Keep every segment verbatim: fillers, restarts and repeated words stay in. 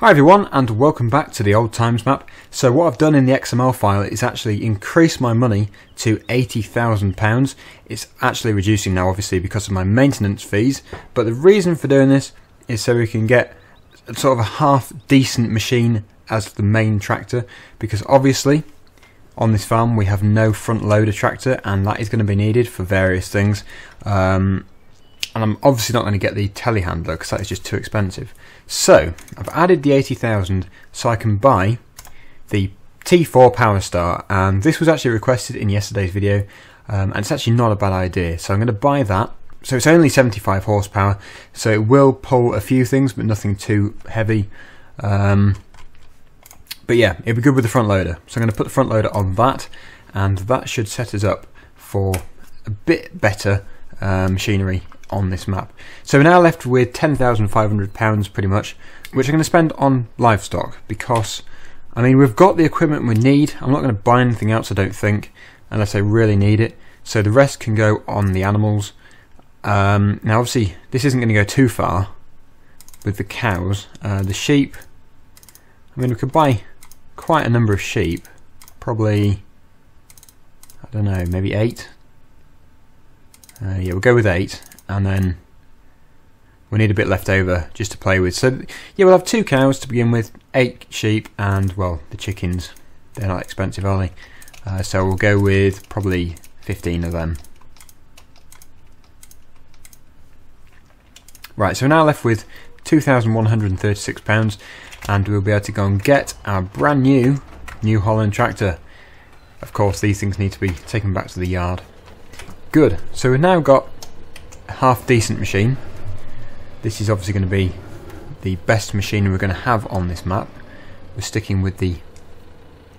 Hi everyone, and welcome back to the Old Times Map. So what I've done in the X M L file is actually increase my money to eighty thousand pounds. It's actually reducing now, obviously, because of my maintenance fees, but the reason for doing this is so we can get sort of a half decent machine as the main tractor, because obviously on this farm we have no front loader tractor, and that is going to be needed for various things. Um, And I'm obviously not going to get the telehandler because that is just too expensive. So I've added the eighty thousand so I can buy the T four PowerStar, and this was actually requested in yesterday's video, um, and it's actually not a bad idea. So I'm going to buy that. So it's only seventy-five horsepower, so it will pull a few things but nothing too heavy. Um, but yeah, it'll be good with the front loader. So I'm going to put the front loader on that, and that should set us up for a bit better uh, machinery on this map. So we're now left with ten thousand five hundred pounds pretty much, which I'm going to spend on livestock, because I mean we've got the equipment we need. I'm not going to buy anything else, I don't think, unless I really need it, so the rest can go on the animals. Um, now obviously this isn't going to go too far with the cows. Uh, the sheep, I mean we could buy quite a number of sheep, probably, I don't know, maybe eight. Uh, yeah, we'll go with eight, and then we need a bit left over just to play with. So yeah, we'll have two cows to begin with, eight sheep, and well, the chickens, they're not expensive, are they? Uh, so we'll go with probably fifteen of them. Right, so we're now left with two thousand one hundred thirty-six pounds, and we'll be able to go and get our brand new New Holland tractor. Of course, these things need to be taken back to the yard. Good, so we've now got a half decent machine. This is obviously going to be the best machine we're going to have on this map. We're sticking with the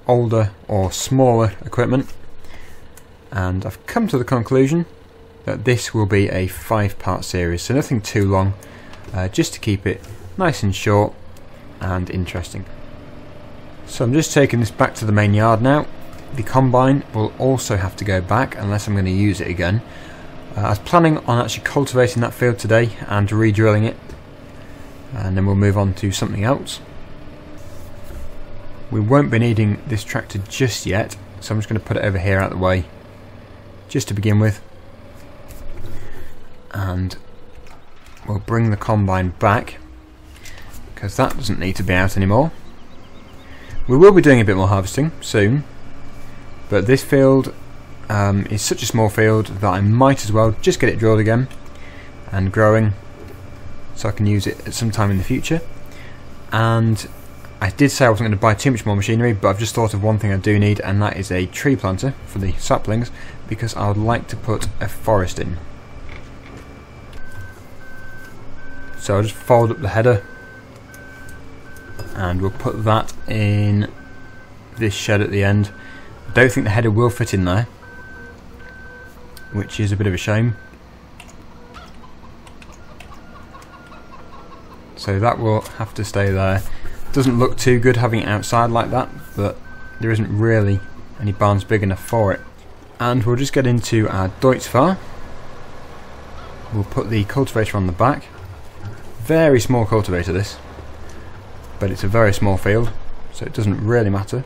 older or smaller equipment, and I've come to the conclusion that this will be a five part series, so nothing too long, uh, just to keep it nice and short and interesting. So I'm just taking this back to the main yard now. The combine will also have to go back unless I'm going to use it again. Uh, I was planning on actually cultivating that field today and re-drilling it, and then we'll move on to something else. We won't be needing this tractor just yet, so I'm just going to put it over here out of the way just to begin with, and we'll bring the combine back because that doesn't need to be out anymore. We will be doing a bit more harvesting soon, but this field um, is such a small field that I might as well just get it drilled again and growing, so I can use it at some time in the future. And I did say I wasn't going to buy too much more machinery, but I've just thought of one thing I do need, and that is a tree planter for the saplings, because I would like to put a forest in. So I'll just fold up the header, and we'll put that in this shed at the end. I don't think the header will fit in there, which is a bit of a shame. So that will have to stay there. Doesn't look too good having it outside like that, but there isn't really any barns big enough for it. And we'll just get into our Deutz-Fahr. We'll put the cultivator on the back. Very small cultivator this, but it's a very small field, so it doesn't really matter.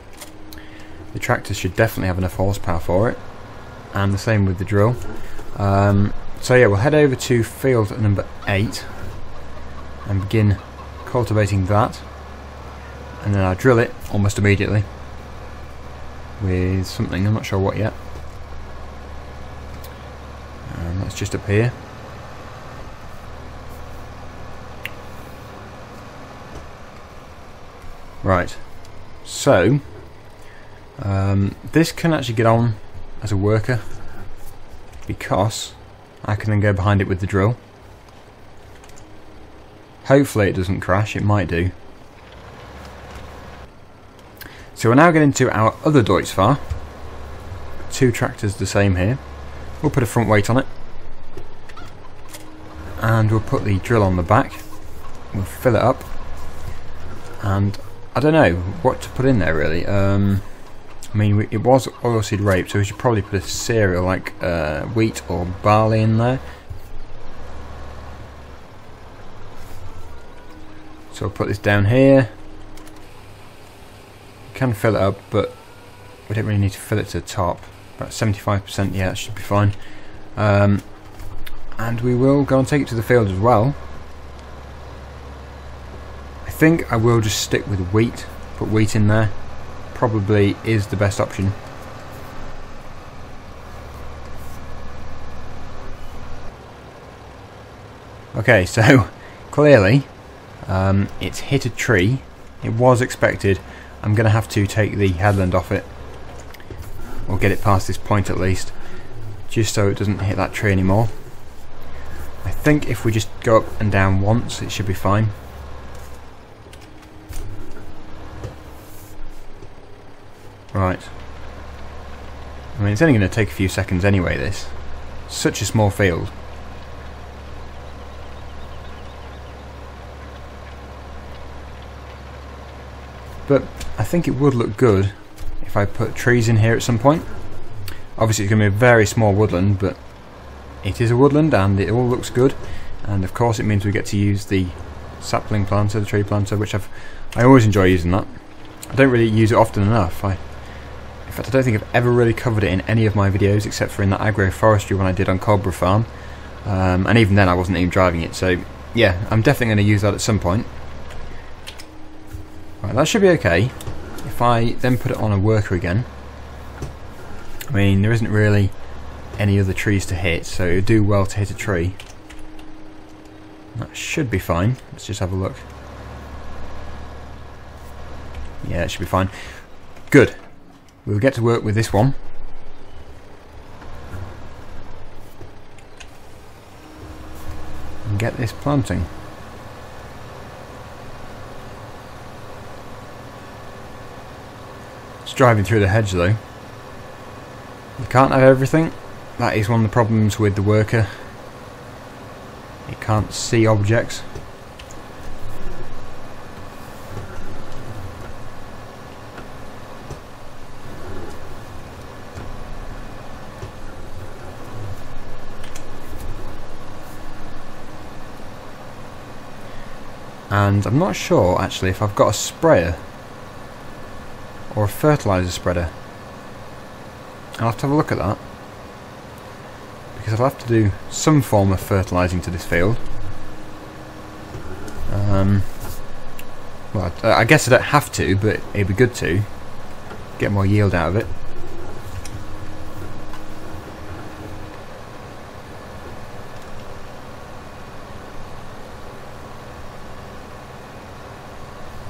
The tractor should definitely have enough horsepower for it, and the same with the drill. Um, so yeah, we'll head over to field number eight and begin cultivating that, and then I'll drill it almost immediately with something, I'm not sure what yet. And that's just up here. Right, so Um, this can actually get on as a worker, because I can then go behind it with the drill. Hopefully it doesn't crash, it might do. So we're now getting to our other Deutz-Fahr. Two tractors the same here. We'll put a front weight on it, and we'll put the drill on the back. We'll fill it up, and I don't know what to put in there really. Um, I mean, it was oilseed rape, so we should probably put a cereal like uh, wheat or barley in there. So I'll put this down here, Can fill it up, but we don't really need to fill it to the top. About seventy-five percent, yeah, that should be fine. Um, and we will go and take it to the field as well. I think I will just stick with wheat, put wheat in there. Probably is the best option. Okay, so clearly um, it's hit a tree. It was expected. I'm going to have to take the headland off it, or get it past this point at least, just so it doesn't hit that tree anymore. I think if we just go up and down once, it should be fine. Right. I mean, it's only going to take a few seconds anyway, this. Such a small field. But I think it would look good if I put trees in here at some point. Obviously it's going to be a very small woodland, but it is a woodland and it all looks good. And of course it means we get to use the sapling planter, the tree planter, which I've, I always enjoy using that. I don't really use it often enough. I, in fact I don't think I've ever really covered it in any of my videos except for in that agroforestry one I did on Cobra Farm. Um, and even then I wasn't even driving it, so yeah, I'm definitely going to use that at some point. Right, that should be okay. If I then put it on a worker again, I mean there isn't really any other trees to hit, so it would do well to hit a tree. That should be fine. Let's just have a look. Yeah, it should be fine. Good. We'll get to work with this one. And get this planting. Driving through the hedge though. You can't have everything. That is one of the problems with the worker. It can't see objects. And I'm not sure actually if I've got a sprayer or a fertiliser spreader. I'll have to have a look at that, because I'll have to do some form of fertilising to this field. Um, well, I, I guess I don't have to, but it'd be good to get more yield out of it.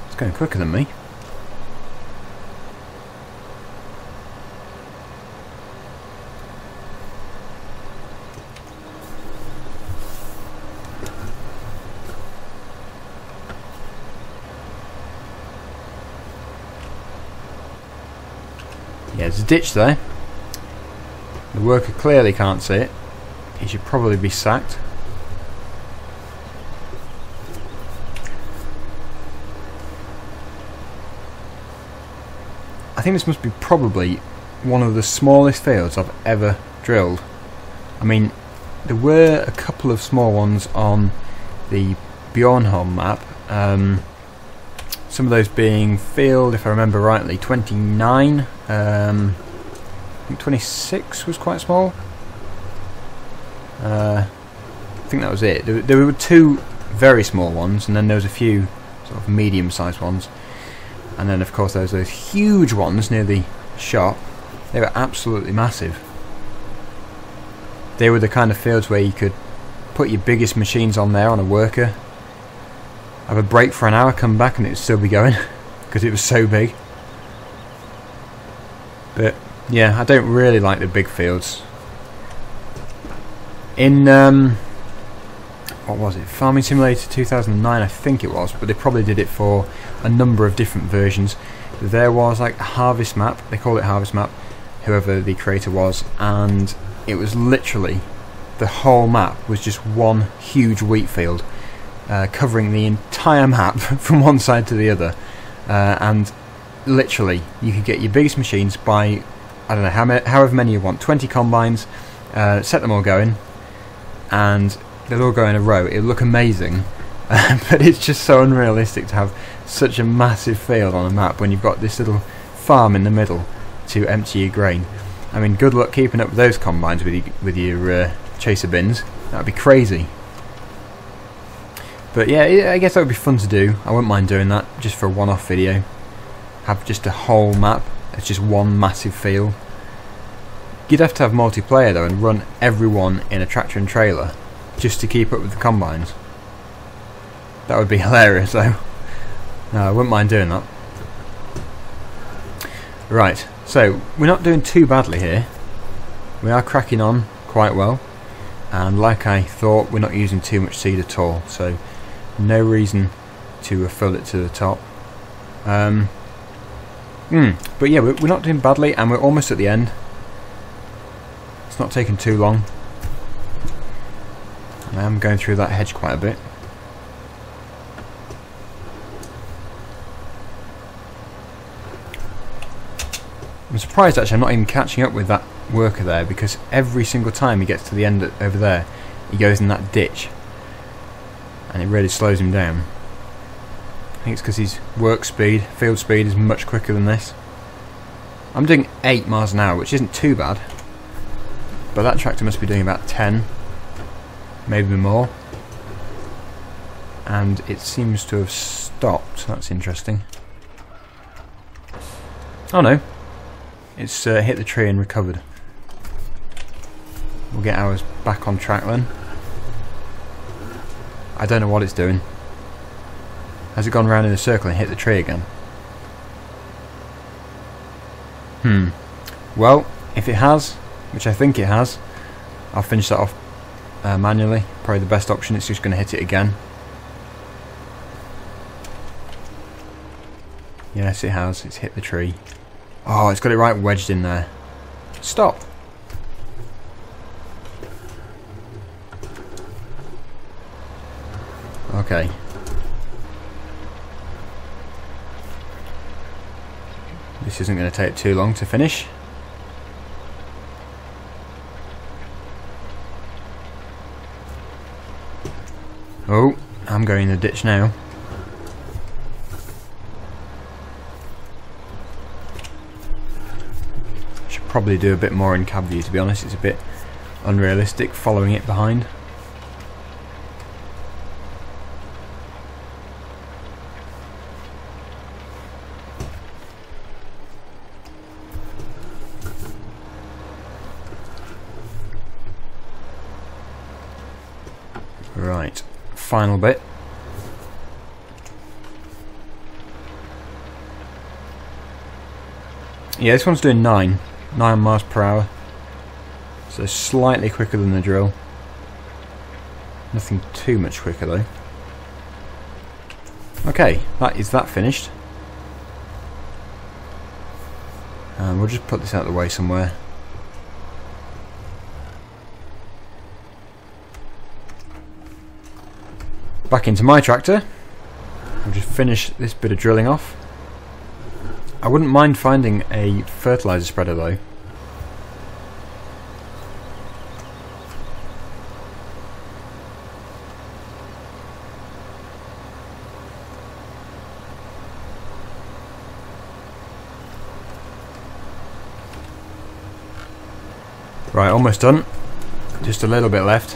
It's going quicker than me. There's a ditch there. The worker clearly can't see it. He should probably be sacked. I think this must be probably one of the smallest fields I've ever drilled. I mean, there were a couple of small ones on the Bjornholm map. Um, some of those being field, if I remember rightly, twenty-nine. Um, I think twenty-six was quite small. Uh, I think that was it. There, there were two very small ones, and then there was a few sort of medium-sized ones, and then of course there was those huge ones near the shop. They were absolutely massive. They were the kind of fields where you could put your biggest machines on there on a worker, have a break for an hour, come back, and it would still be going because it was so big. But yeah, I don't really like the big fields. In um, what was it? Farming Simulator two thousand nine, I think it was, but they probably did it for a number of different versions. There was like a Harvest Map. They call it Harvest Map, whoever the creator was, and it was literally the whole map was just one huge wheat field, uh, covering the entire map from one side to the other, uh, and. Literally, you could get your biggest machines by, I don't know, how many, however many you want, twenty combines, uh, set them all going, and they'll all go in a row. It'll look amazing, but it's just so unrealistic to have such a massive field on a map when you've got this little farm in the middle to empty your grain. I mean, good luck keeping up with those combines with, you, with your uh, chaser bins. That'd be crazy. But yeah, I guess that would be fun to do. I wouldn't mind doing that just for a one-off video. Have just a whole map. It's just one massive field. You'd have to have multiplayer though and run everyone in a tractor and trailer just to keep up with the combines. That would be hilarious though. No, I wouldn't mind doing that. Right, so we're not doing too badly here. We are cracking on quite well. And like I thought, we're not using too much seed at all, so no reason to fill it to the top. Um, mm, but yeah, we're not doing badly and we're almost at the end. It's not taking too long. I am going through that hedge quite a bit. I'm surprised actually I'm not even catching up with that worker there, because every single time he gets to the end over there he goes in that ditch and it really slows him down. I think it's because his work speed, field speed, is much quicker than this. I'm doing eight miles an hour, which isn't too bad, but that tractor must be doing about ten, maybe more, and it seems to have stopped. That's interesting. Oh no, it's uh, hit the tree and recovered. We'll get ours back on track then. I don't know what it's doing. Has it gone round in a circle and hit the tree again? Hmm. Well, if it has, which I think it has, I'll finish that off uh, manually. Probably the best option. It's just going to hit it again. Yes, it has. It's hit the tree. Oh, it's got it right wedged in there. Stop! Okay. This isn't going to take too long to finish. Oh, I'm going in the ditch now. Probably do a bit more in cab view, to be honest. It's a bit unrealistic following it behind. Right, final bit. Yeah, this one's doing nine. Nine miles per hour, so slightly quicker than the drill. Nothing too much quicker though. Okay, that is that finished. And we'll just put this out of the way somewhere. Back into my tractor. We'll just finish this bit of drilling off. I wouldn't mind finding a fertilizer spreader though. Right, almost done. Just a little bit left.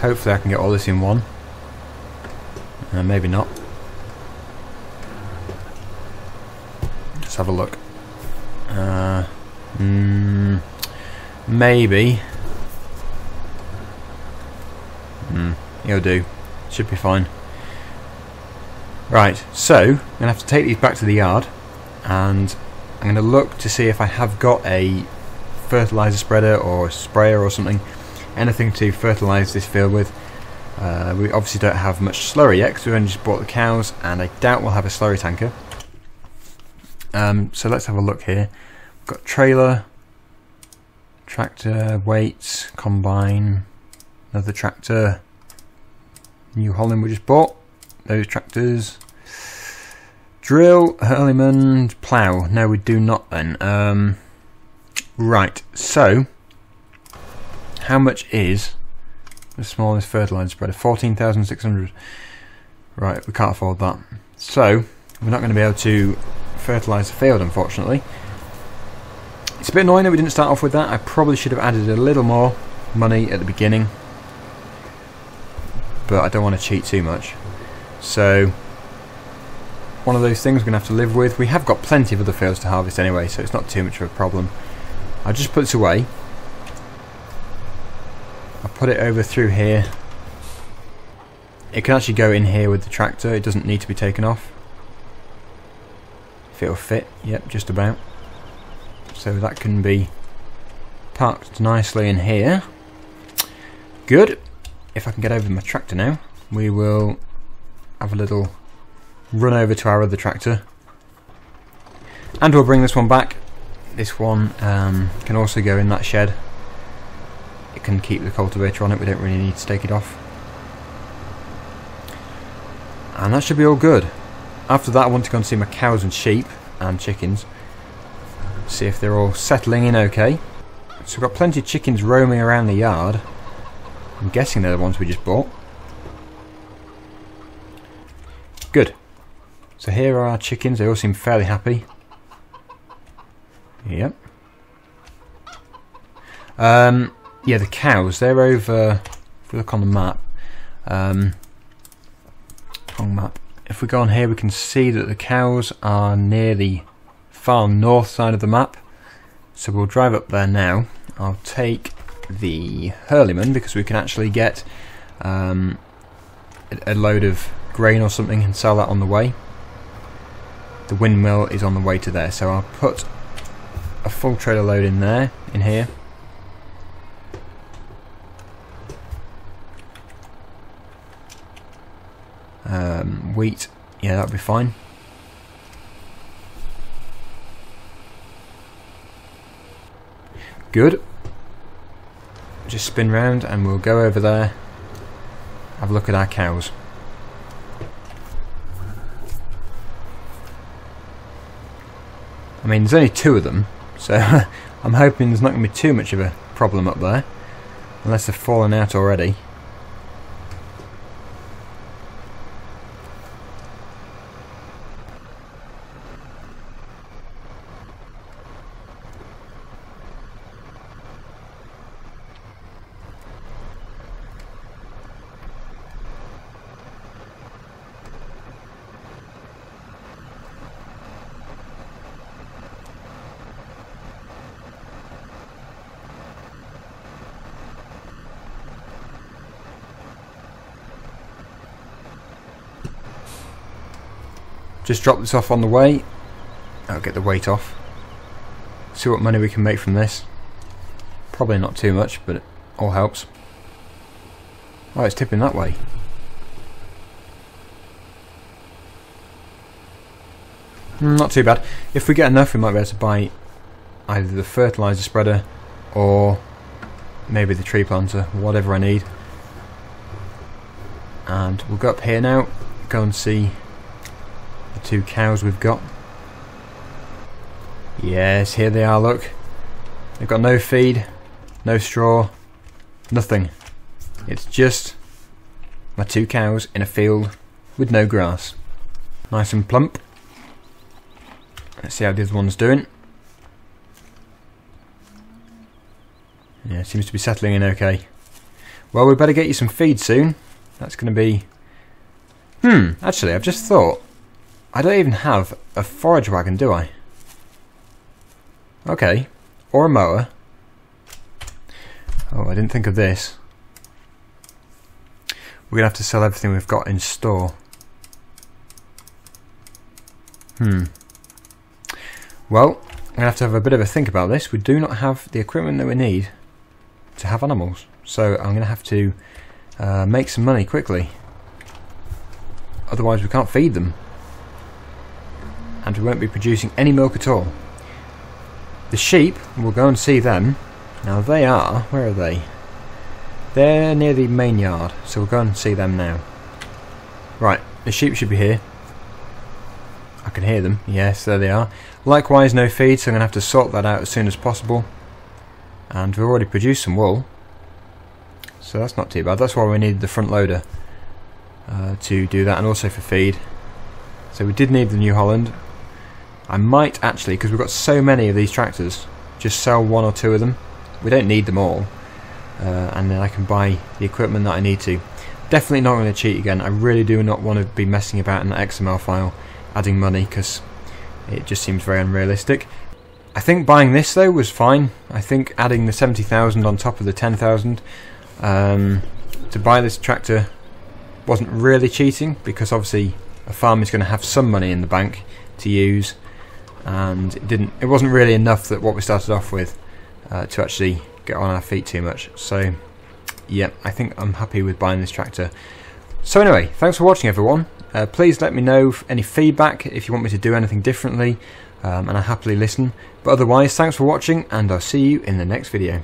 Hopefully I can get all this in one. Uh, maybe not. Have a look. Uh, mm, maybe. Mm, it'll do. Should be fine. Right, so I'm gonna have to take these back to the yard, and I'm gonna look to see if I have got a fertilizer spreader or a sprayer or something, anything to fertilize this field with. Uh, we obviously don't have much slurry yet because we only just bought the cows, and I doubt we'll have a slurry tanker. Um, so let's have a look here. We've got trailer, tractor, weights, combine, another tractor, New Holland we just bought, those tractors, drill, Hürlimann, plough. No, we do not then. Um, right, so how much is the smallest fertilizer spreader? fourteen thousand six hundred. Right, we can't afford that. So we're not going to be able to fertilise the field, unfortunately. It's a bit annoying that we didn't start off with that. I probably should have added a little more money at the beginning, but I don't want to cheat too much. So one of those things we're going to have to live with. We have got plenty of other fields to harvest anyway, so it's not too much of a problem. I'll just put this away. I'll put it over through here. It can actually go in here with the tractor. It doesn't need to be taken off. If it'll fit, yep, just about. So that can be parked nicely in here. Good. If I can get over my tractor now, we will have a little run over to our other tractor, and we'll bring this one back. This one um, can also go in that shed. It can keep the cultivator on it. We don't really need to take it off, and that should be all good. After that, I want to go and see my cows and sheep and chickens, see if they're all settling in okay. So we've got plenty of chickens roaming around the yard. I'm guessing they're the ones we just bought. Good. So here are our chickens. They all seem fairly happy. Yep. Um, yeah, the cows. They're over... If we look on the map... Um, wrong map. If we go on here, we can see that the cows are near the far north side of the map. So we'll drive up there now. I'll take the Hürlimann, because we can actually get um, a load of grain or something and sell that on the way. The windmill is on the way to there, so I'll put a full trailer load in there, in here. Um, wheat, yeah, that'll be fine. Good. Just spin round and we'll go over there, have a look at our cows. I mean, there's only two of them, so I'm hoping there's not going to be too much of a problem up there, unless they've fallen out already. Just drop this off on the way. I'll get the weight off. See what money we can make from this. Probably not too much, but it all helps. Oh, it's tipping that way. Not too bad. If we get enough, we might be able to buy either the fertilizer spreader or maybe the tree planter, whatever I need. And we'll go up here now, go and see the two cows we've got. Yes, here they are, look. They've got no feed, no straw, nothing. It's just my two cows in a field with no grass. Nice and plump. Let's see how the other one's doing. Yeah, seems to be settling in okay. Well, we better get you some feed soon. That's going to be... Hmm, actually, I've just thought. I don't even have a forage wagon, do I? Okay. Or a mower. Oh, I didn't think of this. We're going to have to sell everything we've got in store. Hmm. Well, I'm going to have to have a bit of a think about this. We do not have the equipment that we need to have animals. So I'm going to have to uh, make some money quickly. Otherwise we can't feed them. And we won't be producing any milk at all. The sheep, we'll go and see them. Now they are, where are they? They're near the main yard, so we'll go and see them now. Right, the sheep should be here. I can hear them, yes, there they are. Likewise, no feed, so I'm going to have to sort that out as soon as possible. And we've already produced some wool, so that's not too bad. That's why we needed the front loader uh, to do that, and also for feed. So we did need the New Holland. I might actually, because we've got so many of these tractors, just sell one or two of them. We don't need them all, uh, and then I can buy the equipment that I need to. Definitely not going to cheat again. I really do not want to be messing about in that X M L file adding money, because it just seems very unrealistic. I think buying this though was fine. I think adding the seventy thousand on top of the ten thousand um, to buy this tractor wasn't really cheating, because obviously a farm is going to have some money in the bank to use, and it didn't. It wasn't really enough that what we started off with uh, to actually get on our feet too much. So yeah, I think I'm happy with buying this tractor. So anyway, thanks for watching everyone. Uh, please let me know any feedback if you want me to do anything differently, um, and I happily listen. But otherwise, thanks for watching, and I'll see you in the next video.